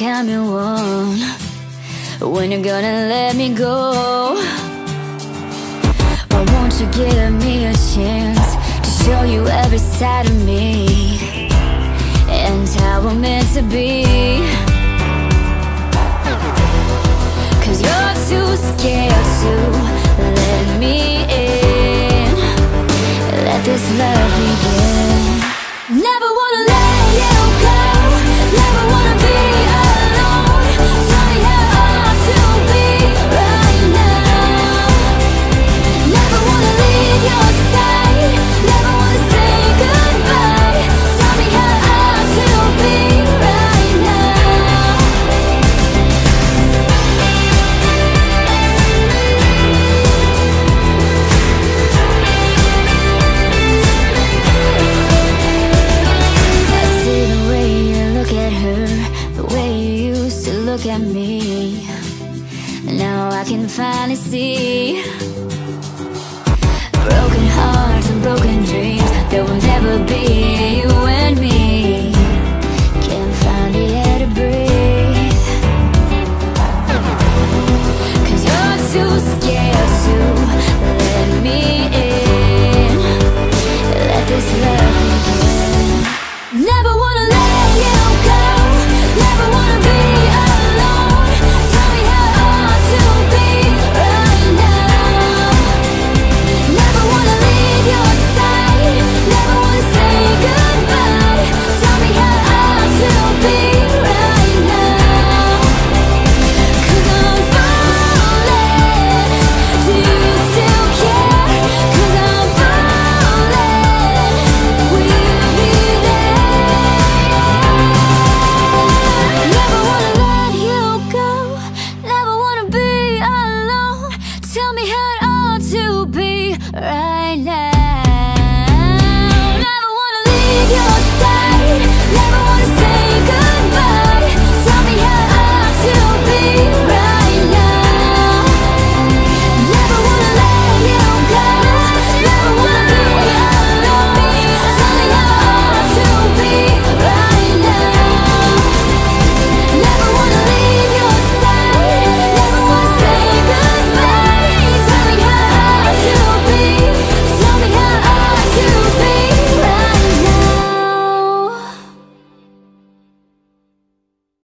like I'm your one. When you're gonna let me go? Or won't you give me a chance to show you every side of me and how we're meant to be? 'Cause you're too scared to let me in. Let this love begin. Never wanna let you go. Never wanna be alone. Tell me how I ought to be right now. Never wanna leave your side. Never wanna say goodbye. Tell me how I ought to be right now. I see the way you look at her, the way you used to look at me. Now I can finally see broken hearts and broken dreams. There will never be you and me.